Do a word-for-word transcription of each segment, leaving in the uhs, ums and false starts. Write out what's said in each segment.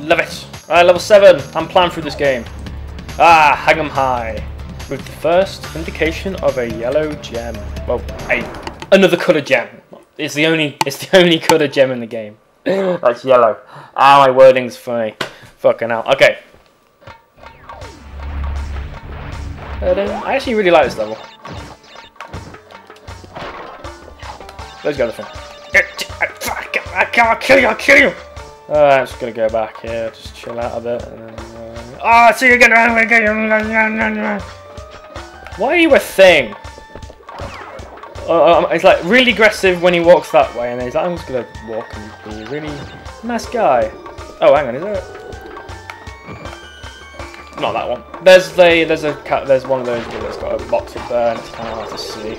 Love it. Alright, level seven. I'm planned through this game. Ah, hang 'em high. With the first indication of a yellow gem. Well, a, another colour gem. It's the only it's the only colour gem in the game. That's yellow. Ah, my wording's funny. Fucking hell. Okay. I actually really like this level. Let's go to the thing. I can't kill you, I'll kill you! Oh, I'm just gonna go back here, just chill out a bit. And then, uh... Oh, see you again! Why are you a thing? Uh, he's like really aggressive when he walks that way, and then he's like, I'm just gonna walk and be a really nice guy. Oh, hang on, is that it? Not that one. There's the, there's a cat, there's one of those that's got a box of burn. It's kind of hard to see.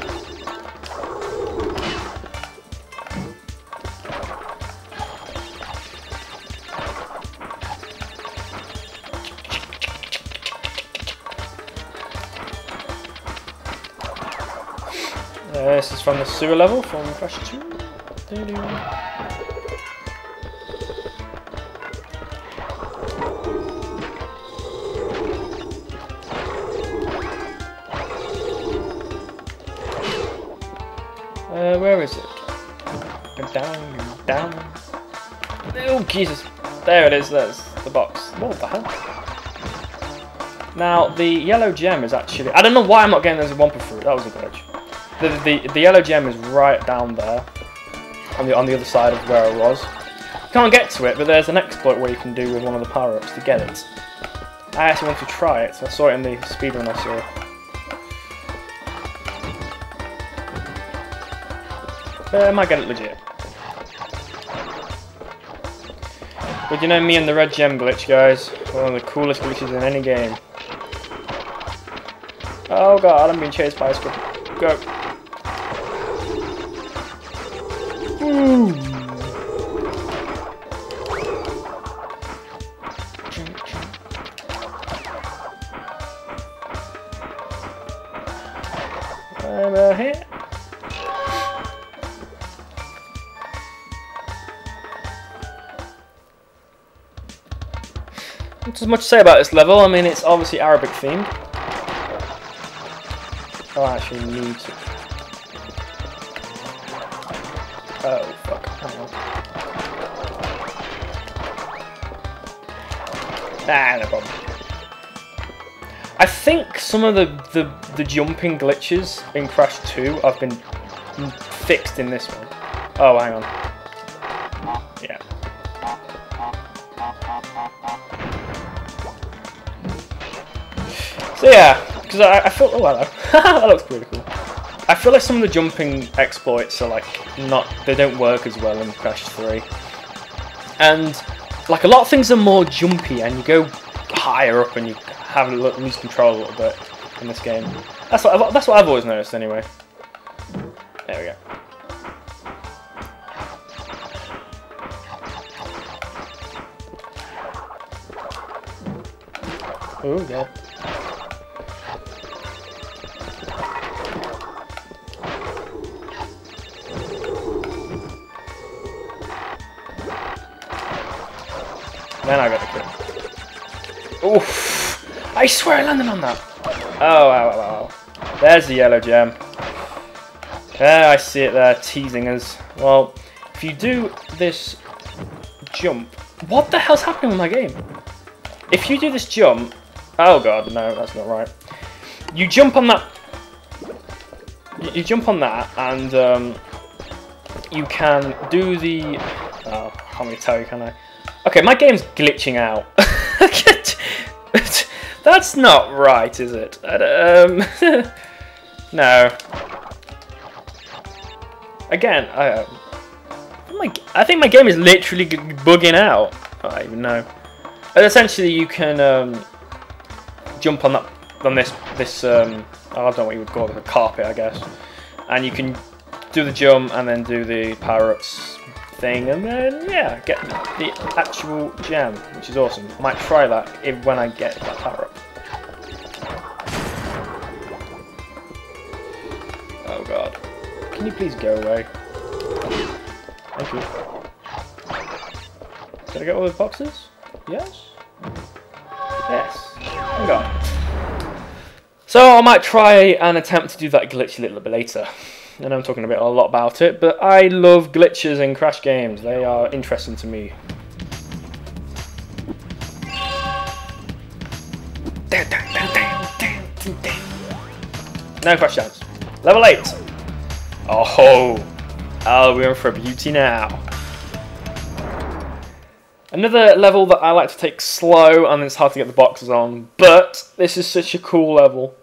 Uh, this is from the sewer level from Crash two. Doo-doo. Uh, where is it? Go down, go down. Oh, Jesus. There it is. There's the box. What the hell? Now, the yellow gem is actually... I don't know why I'm not getting those one per fruit. That was a glitch. The, the the yellow gem is right down there, on the on the other side of where I was. Can't get to it, but there's an exploit where you can do with one of the power-ups to get it. I actually want to try it, so I saw it in the speedrun I saw. But I might get it legit. But you know me and the red gem glitch, guys. One of the coolest glitches in any game. Oh god, I'm being chased by a squid. Go. Ooh. Over here. Not as much to say about this level. I mean, it's obviously Arabic themed. Oh, I actually need to. Oh fuck! Hang on. Nah, no problem. I think some of the, the the jumping glitches in Crash two have been fixed in this one. Oh, hang on. Yeah. So yeah. Because I, I feel, oh hello, that looks pretty cool. I feel like some of the jumping exploits are like not, they don't work as well in Crash three. And like a lot of things are more jumpy and you go higher up and you have a little, lose control a little bit in this game. That's what, I've, that's what I've always noticed anyway. There we go. Oh yeah. Then I got the kill. Oof! I swear I landed on that! Oh, wow, wow, wow. There's the yellow gem. There, I see it there, teasing us. Well, if you do this jump... What the hell's happening with my game? If you do this jump... Oh god, no, that's not right. You jump on that... You jump on that, and um, you can do the... Oh, how many tell you, can I? Okay, my game's glitching out. That's not right, is it? Um, no. Again, I, my, I think my game is literally g bugging out. I don't even know. But essentially, you can um, jump on that, on this this um, I don't know what you would call it, a carpet, I guess. And you can do the jump and then do the power-ups thing, and then yeah, get the actual gem, which is awesome. I might try that if, when I get that power up. Oh god. Can you please go away? Thank you. Did I get all the boxes? Yes? Yes. I'm gone. So I might try and attempt to do that glitch a little bit later. I know I'm talking a, bit, a lot about it, but I love glitches in Crash games. They are interesting to me. No crash downs. Level eight. Oh, oh, we're in for a beauty now. Another level that I like to take slow, and it's hard to get the boxes on, but this is such a cool level.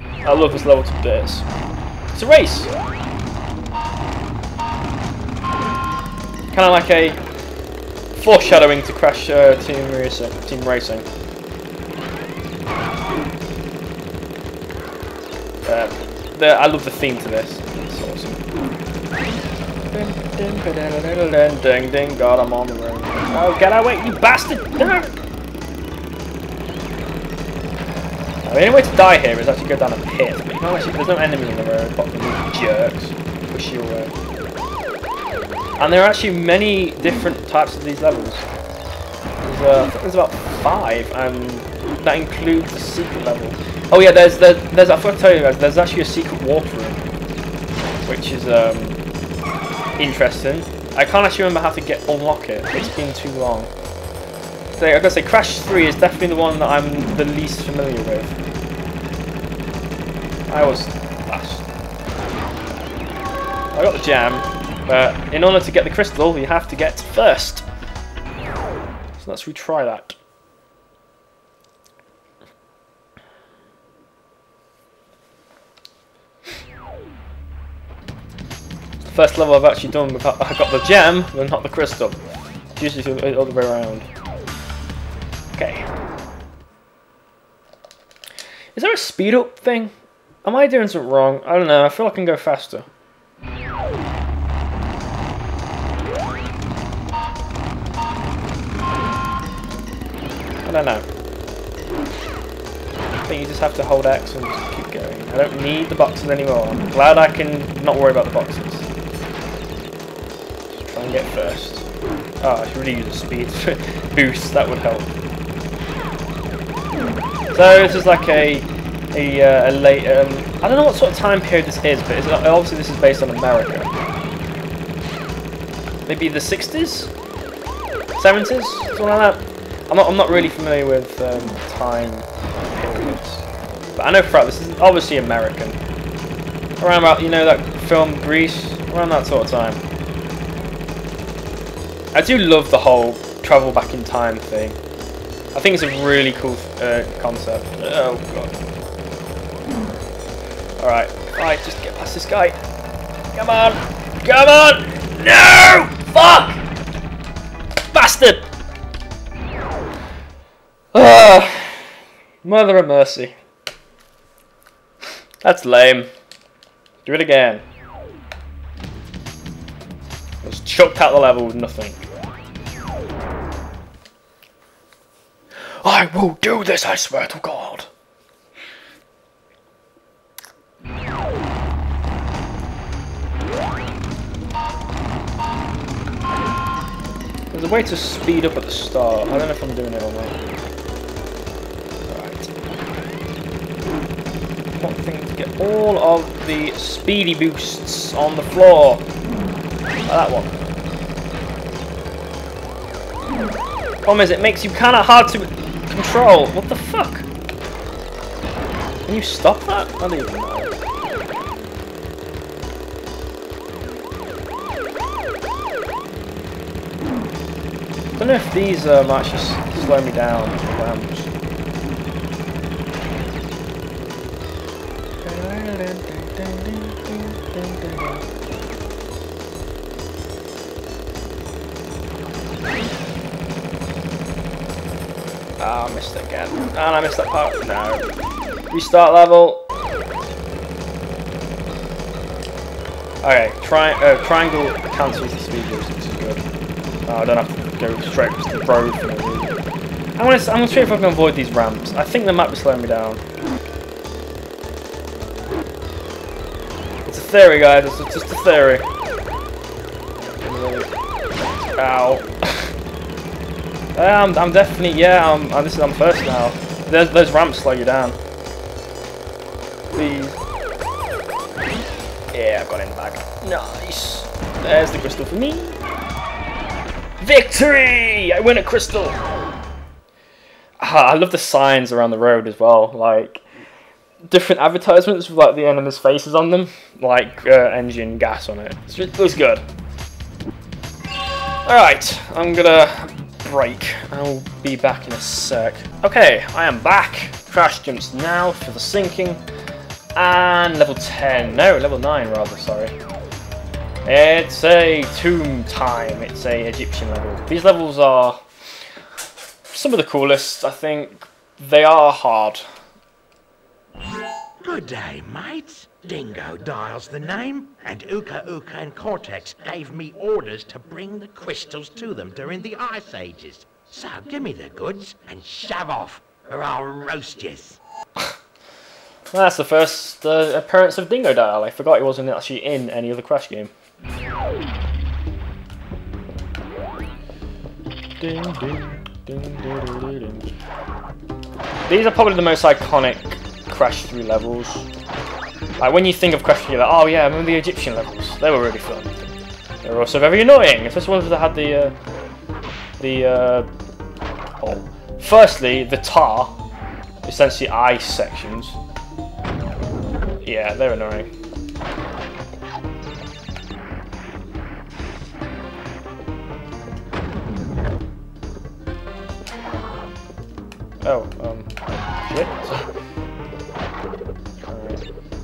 I love this level to bits. It's a race. Kind of like a foreshadowing to Crash uh, Team Racing. Team Racing. Uh, the, I love the theme to this. It's awesome. Ding, ding, God, I'm on the road. Oh, get away, you bastard! No! The only way to die here is actually go down a pit. You can't actually, there's no enemies in the road, but these jerks push you away. And there are actually many different types of these levels. There's, uh, I think there's about five, and that includes the secret level. Oh yeah, there's there's, there's I forgot to tell you guys, there's actually a secret water room, which is um, interesting. I can't actually remember how to get unlock it. It's been too long. So I've got to say, Crash three is definitely the one that I'm the least familiar with. I was last. I got the gem, but in order to get the crystal, you have to get first. So let's retry that. It's the first level I've actually done without I got the gem, but not the crystal. It's usually the other way around. Okay. Is there a speed up thing? Am I doing something wrong? I don't know. I feel like I can go faster. I don't know. I think you just have to hold X and just keep going. I don't need the boxes anymore. I'm glad I can not worry about the boxes. Just try and get first. Oh, I should really use a speed boost. That would help. So this is like a a, uh, a late. Um, I don't know what sort of time period this is, but it's not, obviously this is based on America. Maybe the sixties, seventies, something like that. I'm not. I'm not really familiar with um, time periods, but I know for this is obviously American. Around about you know that film Grease, around that sort of time. I do love the whole travel back in time thing. I think it's a really cool uh, concept. Oh god. Alright, alright, just get past this guy. Come on! Come on! No! Fuck! Bastard! Ugh. Mother of mercy. That's lame. Do it again. I was chucked out the level with nothing. I will do this, I swear to God. There's a way to speed up at the start. I don't know if I'm doing it or not. Right. One thing to get all of the speedy boosts on the floor. Like that one. Problem is, it makes you kind of hard to control. What the fuck? Can you stop that? I don't even know. I don't know if these uh, might just slow me down. Ah, oh, I missed it again. And I missed that part. No. Restart level. Okay, tri uh, triangle cancels the speed boost, which is good. Oh, I don't have to go straight to the road. I'm gonna, I'm gonna see if I can avoid these ramps. I think they might be slowing me down. It's a theory, guys. It's just a theory. Ow. Yeah, I'm, I'm definitely, yeah, I'm, I'm, this is, I'm first now. There's, those ramps slow you down. Please. Yeah, I've got it in the bag. Nice. There's the crystal for me. Victory! I win a crystal! Ah, I love the signs around the road as well, like different advertisements with like the enemies' faces on them, like uh, engine gas on it. It looks good. Alright, I'm gonna break. I'll be back in a sec. Okay, I am back. Crash jumps now for the sinking. And level ten. No, level nine rather, sorry. It's a tomb time. It's a Egyptian level. These levels are some of the coolest, I think. They are hard. Good day, mates. Dingodile the name, and Uka Uka and Cortex gave me orders to bring the crystals to them during the Ice Ages. So give me the goods and shove off, or I'll roast yous. Well, that's the first uh, appearance of Dingodile. I forgot he wasn't actually in any other Crash game. Ding, ding, ding, ding, ding, ding. These are probably the most iconic Crash three levels. Like when you think of Crash three, you're like, oh yeah, I remember the Egyptian levels. They were really fun. They were also very annoying, especially ones that had the uh, the uh, oh. Firstly, the tar, essentially ice sections. Yeah, they're annoying. Oh, um, shit.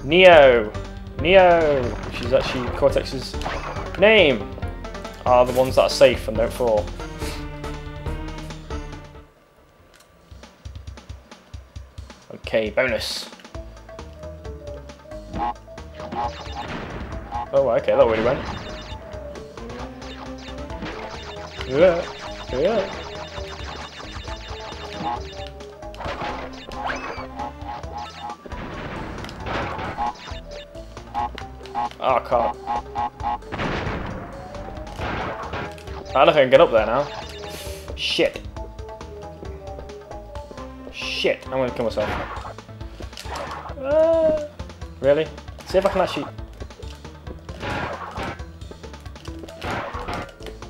Neo! Neo! Which is actually Cortex's name! Are the ones that are safe and don't fall. Okay, bonus. Oh, okay, that really went. Yeah, yeah. Oh, I can't. I don't think I can get up there now. Shit. Shit, I'm gonna kill myself. Uh, really? See if I can actually...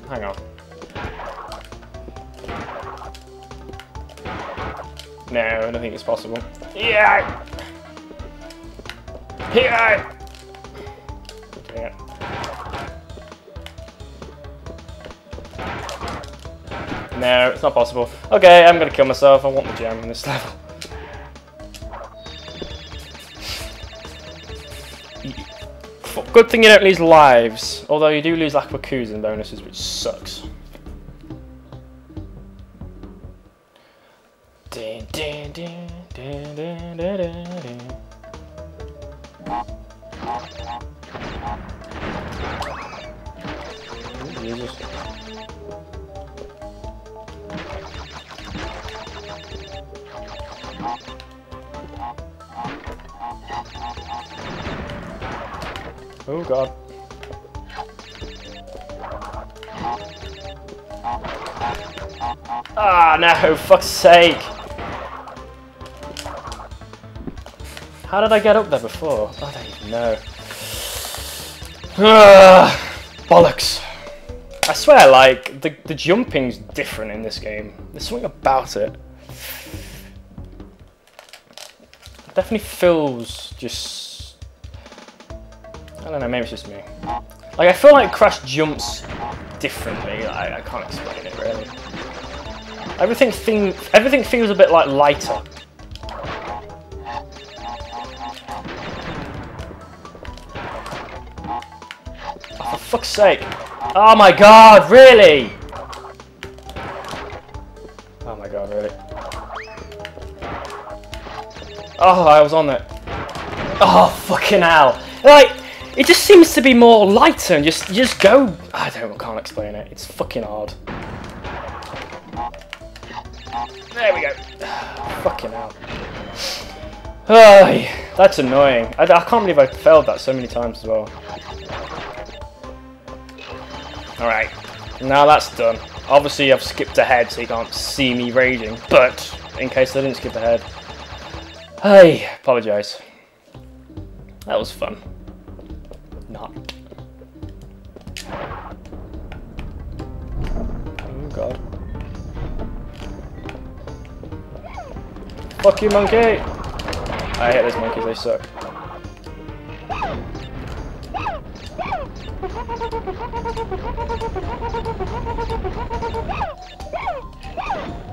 Hang on. No, I don't think it's possible. Yeah! Yeah! No, it's not possible. Okay, I'm gonna kill myself. I want the gem in this level. Good thing you don't lose lives, although you do lose Aquacoos and bonuses, which sucks. Dun, dun, dun, dun, dun, dun, dun, dun. Jesus. Oh god. Ah no, fuck's sake. How did I get up there before? I don't even know. Ah, bollocks. I swear, like, the, the jumping's different in this game. There's something about it. It definitely feels just... I don't know, maybe it's just me. Like, I feel like Crash jumps differently. I, I can't explain it, really. Everything, thing, everything feels a bit, like, lighter. Oh, for fuck's sake. Oh, my God, really? Oh, my God, really? Oh, I was on it. Oh, fucking hell. Like... It just seems to be more lighter and just, just go... I don't, I can't explain it. It's fucking hard. There we go. Fucking hell. Oh, that's annoying. I, I can't believe I failed that so many times as well. Alright. Now that's done. Obviously I've skipped ahead so you can't see me raging, but in case I didn't skip ahead, I apologise. That was fun. Not. Oh god. Fuck you, monkey! I hate those monkeys, they suck.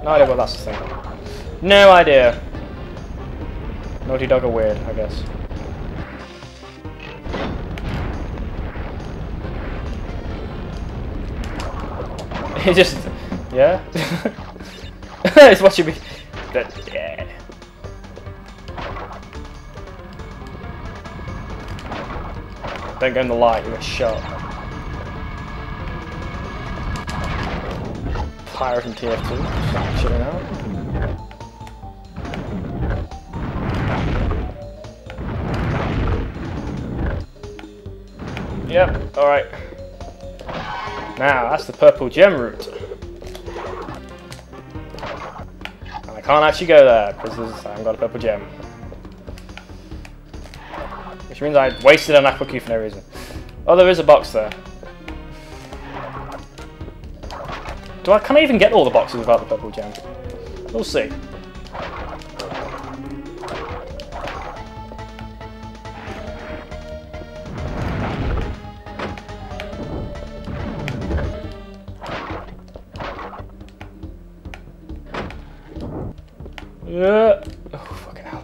No idea what that's the thing. No idea. Naughty Dog are weird, I guess. He just, yeah. It's what you be. That, yeah. Don't go in the light, you get shot. Pirate and T F two, chilling out. Yep, alright. Now, that's the purple gem route. And I can't actually go there, because I haven't got a purple gem. Which means I wasted an aqua key for no reason. Oh, there is a box there. Do I can I even get all the boxes without the purple gem? We'll see. Yeah. Oh fucking hell.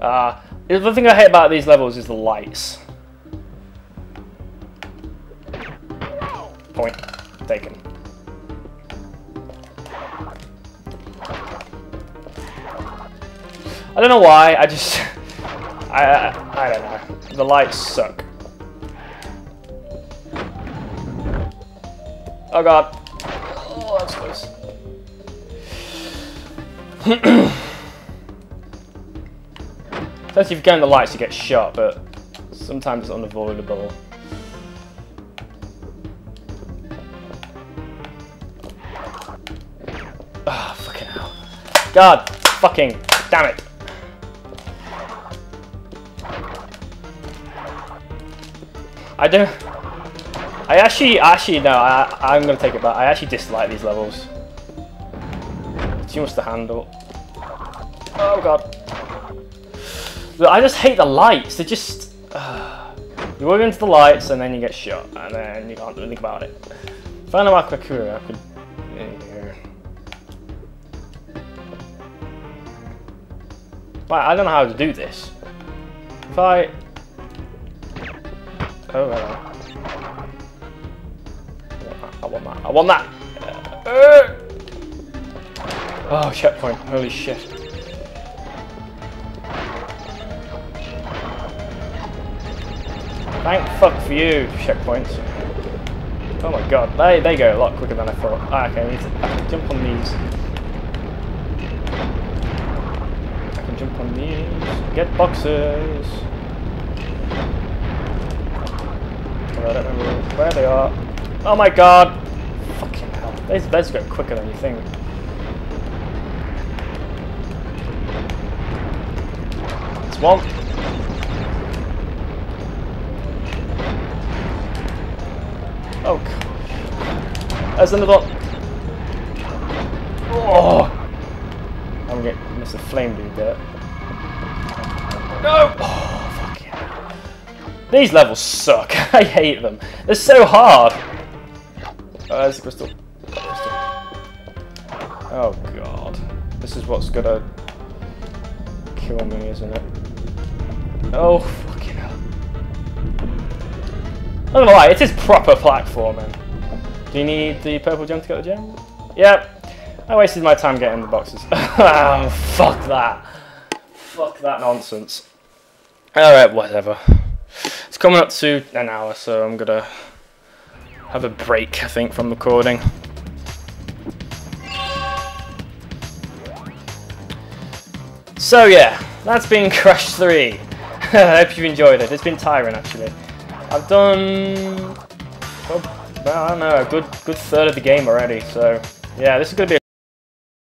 Ah. Uh, The thing I hate about these levels is the lights. Point taken. I don't know why, I just... I, I, I don't know. The lights suck. Oh god. Oh, that's close. Unless you've gone the lights to get shot, but sometimes it's unavoidable. Ah, oh, fucking hell. God fucking damn it. I don't... I actually, actually, no, I, I'm going to take it back. I actually dislike these levels. Too much to handle. Oh, God. I just hate the lights, they just... Uh, you walk into the lights and then you get shot, and then you can't do anything about it. If I know I could... I could yeah. But I don't know how to do this. If I... Oh, well. I want that, I want that! I want that. Uh, oh, checkpoint, holy shit. Thank fuck for you, checkpoints. Oh my god, they, they go a lot quicker than I thought. Ah, okay, I need to I can jump on these. I can jump on these. Get boxes. I don't remember where they are. Oh my god! Fucking hell. These, these go quicker than you think. It's one. Oh, God. There's another one. Oh! I'm going to miss the flame dude there. No! Oh, fuck yeah. These levels suck. I hate them. They're so hard. Oh, there's the crystal. crystal. Oh, God. This is what's going to kill me, isn't it? Oh, fucking hell. I'm not gonna lie, it is proper platforming. Do you need the purple gem to get the gem? Yep. I wasted my time getting the boxes. Oh, fuck that. Fuck that nonsense. Alright, whatever. It's coming up to an hour, so I'm gonna have a break, I think, from recording. So yeah, that's been Crash three. I hope you've enjoyed it. It's been tiring, actually. I've done... Oh, I don't know, a good, good third of the game already, so yeah, this is going to be